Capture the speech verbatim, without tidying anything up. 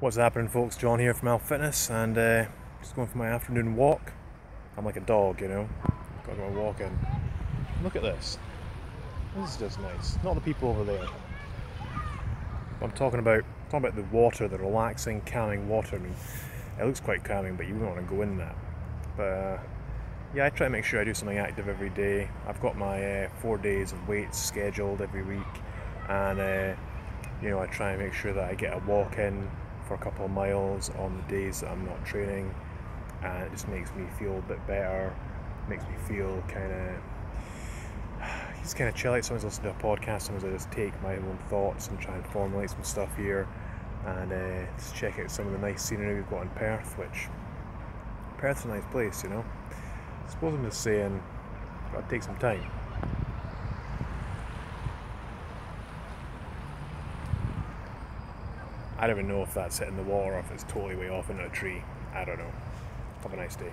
What's happening, folks? John here from Alpha Fitness, and uh, just going for my afternoon walk. I'm like a dog, you know. Got my walk in. Look at this. This is just nice. Not the people over there. I'm talking about talking about the water, the relaxing, calming water. I mean, it looks quite calming, but you wouldn't want to go in that. But uh, yeah, I try to make sure I do something active every day. I've got my uh, four days of weights scheduled every week, and uh, you know, I try and make sure that I get a walk in for a couple of miles on the days that I'm not training, and it just makes me feel a bit better. Makes me feel kind of just kind of chill out. Sometimes I listen to a podcast, sometimes I just take my own thoughts and try and formulate some stuff here, and uh, just check out some of the nice scenery we've got in Perth. Which Perth's a nice place, you know. I suppose I'm just saying, gotta take some time. I don't even know if that's hitting the water or if it's totally way off into a tree. I don't know. Have a nice day.